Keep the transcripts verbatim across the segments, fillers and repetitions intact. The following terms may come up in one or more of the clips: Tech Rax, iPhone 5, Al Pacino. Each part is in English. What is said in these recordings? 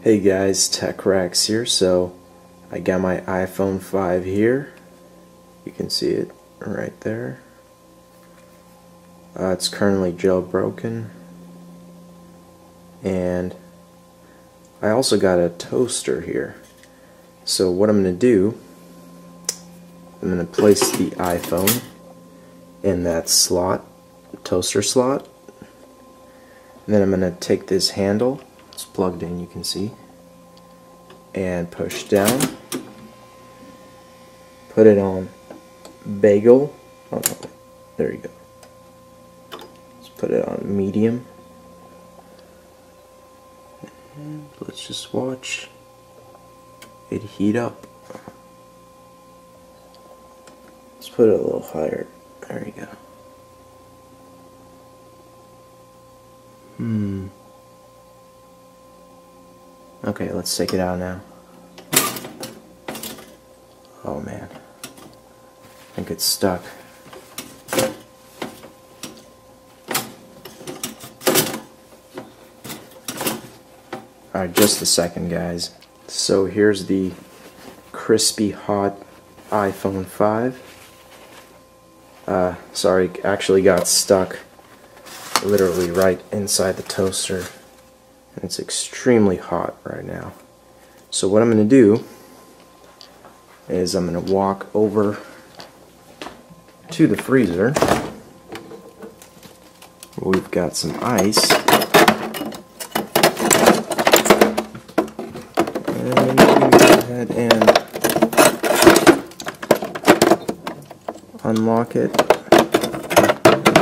Hey guys, Tech Rax here. So I got my iPhone five here. You can see it right there. Uh, it's currently jailbroken, and I also got a toaster here. So what I'm gonna do, I'm gonna place the iPhone in that slot, toaster slot, and then I'm gonna take this handle. It's plugged in, you can see, and push down, put it on bagel. Oh, there you go. Let's put it on medium. And let's just watch it heat up. Let's put it a little higher. There you go. Hmm. Okay, let's take it out now. Oh man, I think it's stuck. Alright, just a second guys. So here's the crispy hot iPhone five. Uh, sorry, actually got stuck literally right inside the toaster. It's extremely hot right now. So what I'm going to do is I'm going to walk over to the freezer. We've got some ice. And go ahead and unlock it.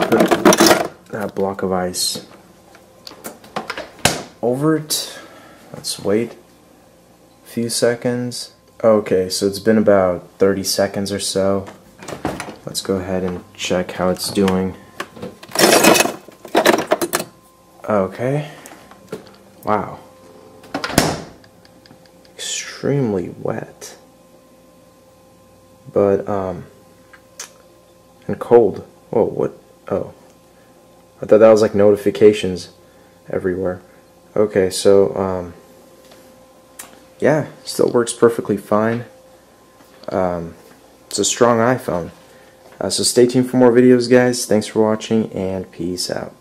Put that block of ice over it. Let's wait a few seconds. Okay, so it's been about thirty seconds or so. Let's go ahead and check how it's doing. Okay. Wow. Extremely wet. But, um, and cold. Whoa, what? Oh. I thought that was like notifications everywhere. Okay, so, um, yeah, still works perfectly fine. Um, it's a strong iPhone. Uh, so stay tuned for more videos, guys. Thanks for watching, and peace out.